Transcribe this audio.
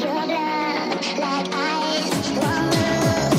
Your blood like ice.